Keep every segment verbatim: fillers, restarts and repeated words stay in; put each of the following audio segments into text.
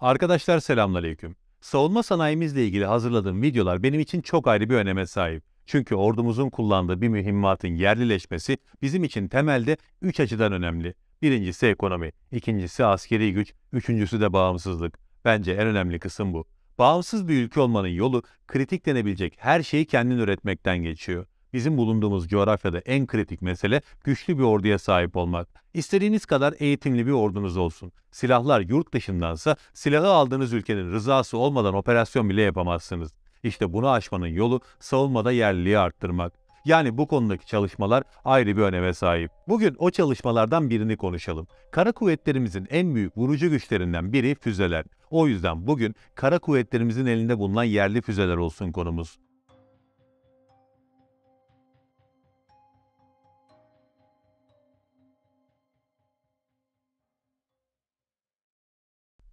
Arkadaşlar selamünaleyküm. Savunma sanayimizle ilgili hazırladığım videolar benim için çok ayrı bir öneme sahip. Çünkü ordumuzun kullandığı bir mühimmatın yerlileşmesi bizim için temelde üç açıdan önemli. Birincisi ekonomi, ikincisi askeri güç, üçüncüsü de bağımsızlık. Bence en önemli kısım bu. Bağımsız bir ülke olmanın yolu kritik denebilecek her şeyi kendin üretmekten geçiyor. Bizim bulunduğumuz coğrafyada en kritik mesele güçlü bir orduya sahip olmak. İstediğiniz kadar eğitimli bir ordunuz olsun. Silahlar yurt dışındansa silahı aldığınız ülkenin rızası olmadan operasyon bile yapamazsınız. İşte bunu aşmanın yolu savunmada yerliliği arttırmak. Yani bu konudaki çalışmalar ayrı bir öneme sahip. Bugün o çalışmalardan birini konuşalım. Kara kuvvetlerimizin en büyük vurucu güçlerinden biri füzeler. O yüzden bugün kara kuvvetlerimizin elinde bulunan yerli füzeler olsun konumuz.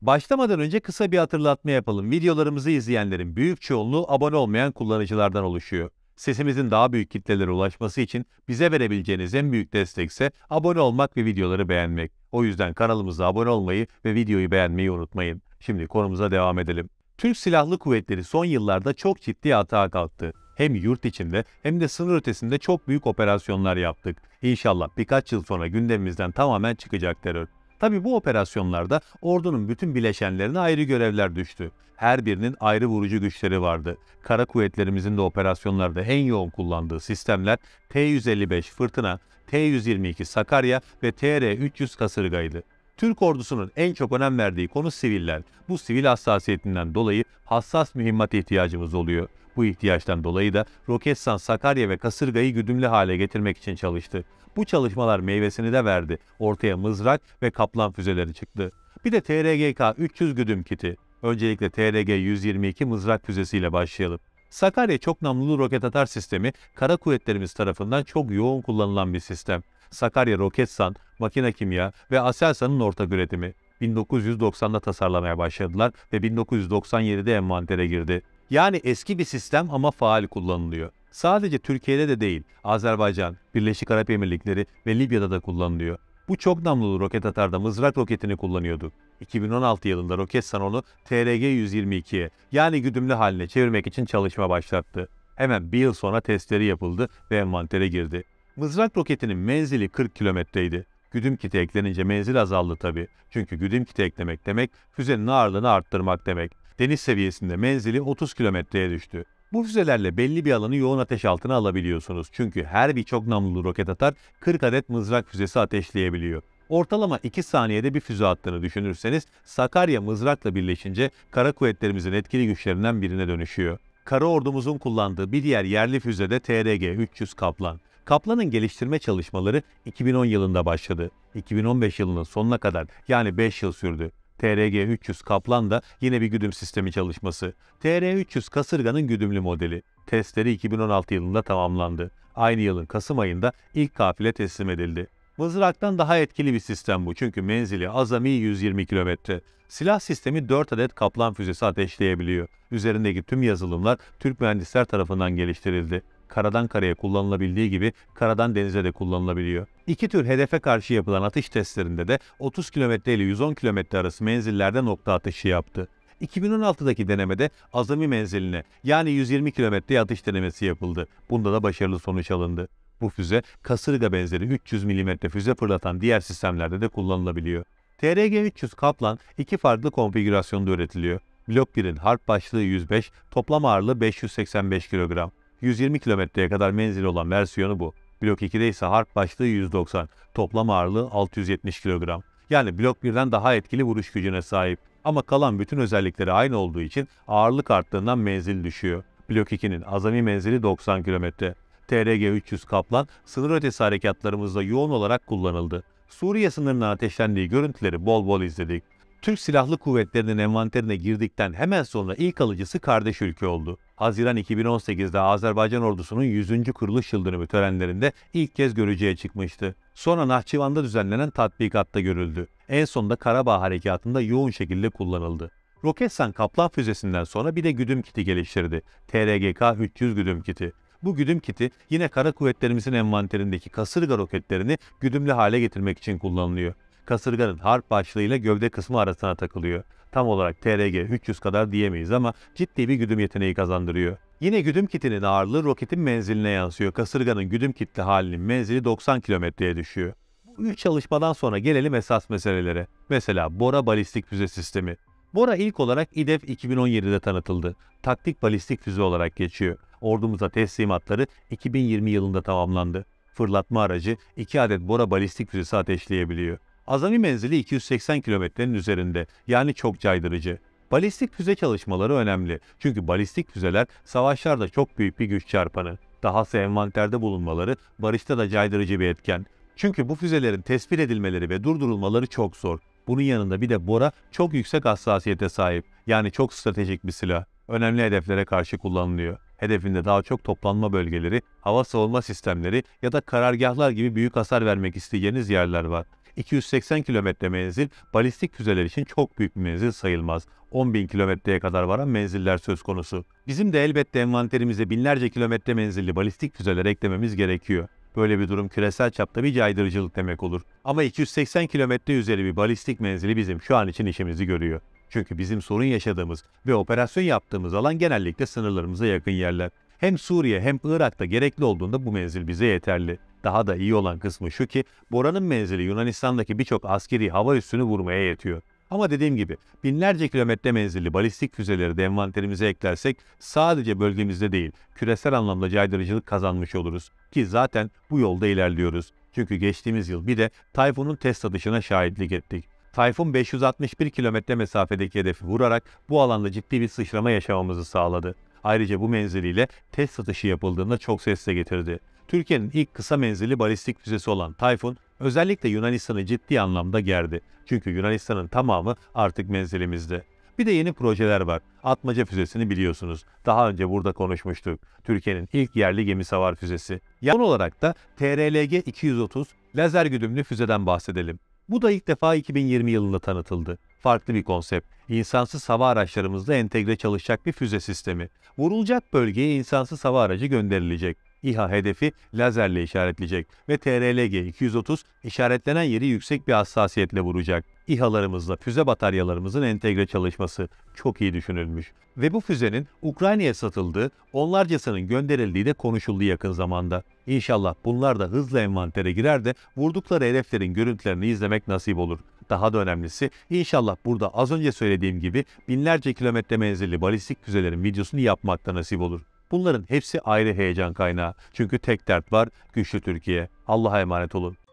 Başlamadan önce kısa bir hatırlatma yapalım. Videolarımızı izleyenlerin büyük çoğunluğu abone olmayan kullanıcılardan oluşuyor. Sesimizin daha büyük kitlelere ulaşması için bize verebileceğiniz en büyük destek ise abone olmak ve videoları beğenmek. O yüzden kanalımıza abone olmayı ve videoyu beğenmeyi unutmayın. Şimdi konumuza devam edelim. Türk Silahlı Kuvvetleri son yıllarda çok ciddi atağa kalktı. Hem yurt içinde hem de sınır ötesinde çok büyük operasyonlar yaptık. İnşallah birkaç yıl sonra gündemimizden tamamen çıkacak terör. Tabi bu operasyonlarda ordunun bütün bileşenlerine ayrı görevler düştü. Her birinin ayrı vurucu güçleri vardı. Kara kuvvetlerimizin de operasyonlarda en yoğun kullandığı sistemler T yüz elli beş Fırtına, T yüz yirmi iki Sakarya ve T R üç yüz Kasırga'ydı. Türk ordusunun en çok önem verdiği konu siviller. Bu sivil hassasiyetinden dolayı hassas mühimmat ihtiyacımız oluyor. Bu ihtiyaçtan dolayı da Roketsan, Sakarya ve Kasırga'yı güdümlü hale getirmek için çalıştı. Bu çalışmalar meyvesini de verdi. Ortaya Mızrak ve Kaplan füzeleri çıktı. Bir de T R G K üç yüz güdüm kiti. Öncelikle T R G yüz yirmi iki Mızrak füzesiyle başlayalım. Sakarya çok namlulu roket atar sistemi kara kuvvetlerimiz tarafından çok yoğun kullanılan bir sistem. Sakarya Roketsan, Makine Kimya ve Aselsan'ın ortak üretimi. bin dokuz yüz doksanda tasarlamaya başladılar ve bin dokuz yüz doksan yedide envantere girdi. Yani eski bir sistem ama faal kullanılıyor. Sadece Türkiye'de de değil, Azerbaycan, Birleşik Arap Emirlikleri ve Libya'da da kullanılıyor. Bu çok namlulu roket atarda Mızrak roketini kullanıyorduk. iki bin on altı yılında Roketsan onu T R G yüz yirmi ikiye yani güdümlü haline çevirmek için çalışma başlattı. Hemen bir yıl sonra testleri yapıldı ve envantere girdi. Mızrak roketinin menzili kırk kilometreydi. Güdüm kiti eklenince menzil azaldı tabi. Çünkü güdüm kiti eklemek demek füzenin ağırlığını arttırmak demek. Deniz seviyesinde menzili otuz kilometreye düştü. Bu füzelerle belli bir alanı yoğun ateş altına alabiliyorsunuz. Çünkü her bir çok namlulu roket atar kırk adet mızrak füzesi ateşleyebiliyor. Ortalama iki saniyede bir füze attığını düşünürseniz Sakarya mızrakla birleşince kara kuvvetlerimizin etkili güçlerinden birine dönüşüyor. Kara ordumuzun kullandığı bir diğer yerli füze de T R G üç yüz Kaplan. Kaplan'ın geliştirme çalışmaları iki bin on yılında başladı. iki bin on beş yılının sonuna kadar yani beş yıl sürdü. T R G üç yüz Kaplan da yine bir güdüm sistemi çalışması. T R üç yüz Kasırga'nın güdümlü modeli. Testleri iki bin on altı yılında tamamlandı. Aynı yılın Kasım ayında ilk kafile teslim edildi. Mızrak'tan daha etkili bir sistem bu çünkü menzili azami yüz yirmi kilometre. Silah sistemi dört adet Kaplan füzesi ateşleyebiliyor. Üzerindeki tüm yazılımlar Türk mühendisler tarafından geliştirildi. Karadan karaya kullanılabildiği gibi karadan denize de kullanılabiliyor. İki tür hedefe karşı yapılan atış testlerinde de otuz kilometre ile yüz on kilometre arası menzillerde nokta atışı yaptı. iki bin on altıdaki denemede azami menziline yani yüz yirmi kilometreye atış denemesi yapıldı. Bunda da başarılı sonuç alındı. Bu füze kasırga benzeri üç yüz milimetre füze fırlatan diğer sistemlerde de kullanılabiliyor. T R G üç yüz Kaplan iki farklı konfigürasyonda üretiliyor. Blok birin harp başlığı yüz beş, toplam ağırlığı beş yüz seksen beş kilogram. yüz yirmi kilometreye kadar menzili olan versiyonu bu. Blok ikide ise harp başlığı yüz doksan, toplam ağırlığı altı yüz yetmiş kilogram. Yani Blok birden daha etkili vuruş gücüne sahip. Ama kalan bütün özellikleri aynı olduğu için ağırlık arttığından menzil düşüyor. Blok ikinin azami menzili doksan kilometre. T R G üç yüz Kaplan sınır ötesi harekatlarımızda yoğun olarak kullanıldı. Suriye sınırından ateşlendiği görüntüleri bol bol izledik. Türk Silahlı Kuvvetleri'nin envanterine girdikten hemen sonra ilk alıcısı kardeş ülke oldu. Haziran iki bin on sekizde Azerbaycan ordusunun yüzüncü kuruluş yıldönümü törenlerinde ilk kez görücüye çıkmıştı. Sonra Nahçıvan'da düzenlenen tatbikatta görüldü. En sonunda Karabağ Harekatı'nda yoğun şekilde kullanıldı. Roketsan Kaplan füzesinden sonra bir de güdüm kiti geliştirdi. T R G K üç yüz güdüm kiti. Bu güdüm kiti yine kara kuvvetlerimizin envanterindeki kasırga roketlerini güdümlü hale getirmek için kullanılıyor. Kasırganın harp başlığıyla gövde kısmı arasına takılıyor. tam olarak T R G üç yüz kadar diyemeyiz ama ciddi bir güdüm yeteneği kazandırıyor. Yine güdüm kitinin ağırlığı roketin menziline yansıyor. Kasırganın güdüm kitli halinin menzili doksan kilometreye düşüyor. Bu üç çalışmadan sonra gelelim esas meselelere. Mesela Bora balistik füze sistemi. Bora ilk olarak İDEF iki bin on yedi'de tanıtıldı. Taktik balistik füze olarak geçiyor. Ordumuza teslimatları iki bin yirmi yılında tamamlandı. Fırlatma aracı iki adet Bora balistik füzesi ateşleyebiliyor. Azami menzili iki yüz seksen kilometrenin üzerinde, yani çok caydırıcı. Balistik füze çalışmaları önemli. Çünkü balistik füzeler savaşlarda çok büyük bir güç çarpanı. Dahası envanterde bulunmaları barışta da caydırıcı bir etken. Çünkü bu füzelerin tespit edilmeleri ve durdurulmaları çok zor. Bunun yanında bir de Bora çok yüksek hassasiyete sahip. Yani çok stratejik bir silah. Önemli hedeflere karşı kullanılıyor. Hedefinde daha çok toplanma bölgeleri, hava savunma sistemleri ya da karargahlar gibi büyük hasar vermek isteyeceğiniz yerler var. iki yüz seksen kilometre menzil balistik füzeler için çok büyük bir menzil sayılmaz. on bin kilometreye kadar varan menziller söz konusu. Bizim de elbette envanterimize binlerce kilometre menzilli balistik füzeler eklememiz gerekiyor. Böyle bir durum küresel çapta bir caydırıcılık demek olur. Ama iki yüz seksen kilometre üzeri bir balistik menzili bizim şu an için işimizi görüyor. Çünkü bizim sorun yaşadığımız ve operasyon yaptığımız alan genellikle sınırlarımıza yakın yerler. Hem Suriye hem Irak'ta gerekli olduğunda bu menzil bize yeterli. Daha da iyi olan kısmı şu ki Bora'nın menzili Yunanistan'daki birçok askeri hava üssünü vurmaya yetiyor. Ama dediğim gibi binlerce kilometre menzilli balistik füzeleri de envanterimize eklersek sadece bölgemizde değil küresel anlamda caydırıcılık kazanmış oluruz. Ki zaten bu yolda ilerliyoruz. Çünkü geçtiğimiz yıl bir de Tayfun'un test atışına şahitlik ettik. Tayfun beş yüz altmış bir kilometre mesafedeki hedefi vurarak bu alanda ciddi bir sıçrama yaşamamızı sağladı. Ayrıca bu menziliyle test atışı yapıldığında çok ses de getirdi. Türkiye'nin ilk kısa menzilli balistik füzesi olan Tayfun özellikle Yunanistan'ı ciddi anlamda gerdi. Çünkü Yunanistan'ın tamamı artık menzilimizde. Bir de yeni projeler var. Atmaca füzesini biliyorsunuz. Daha önce burada konuşmuştuk. Türkiye'nin ilk yerli gemi savar füzesi. Yan olarak da T R L G iki yüz otuz lazer güdümlü füzeden bahsedelim. Bu da ilk defa iki bin yirmi yılında tanıtıldı. Farklı bir konsept. İnsansız hava araçlarımızla entegre çalışacak bir füze sistemi. Vurulacak bölgeye insansız hava aracı gönderilecek. İHA hedefi lazerle işaretleyecek ve T R L G iki yüz otuz işaretlenen yeri yüksek bir hassasiyetle vuracak. İHA'larımızla füze bataryalarımızın entegre çalışması çok iyi düşünülmüş. Ve bu füzenin Ukrayna'ya satıldığı, onlarcasının gönderildiği de konuşuldu yakın zamanda. İnşallah bunlar da hızla envantere girer de vurdukları hedeflerin görüntülerini izlemek nasip olur. Daha da önemlisi inşallah burada az önce söylediğim gibi binlerce kilometre menzilli balistik füzelerin videosunu yapmak da nasip olur. Bunların hepsi ayrı heyecan kaynağı. Çünkü tek dert var, güçlü Türkiye. Allah'a emanet olun.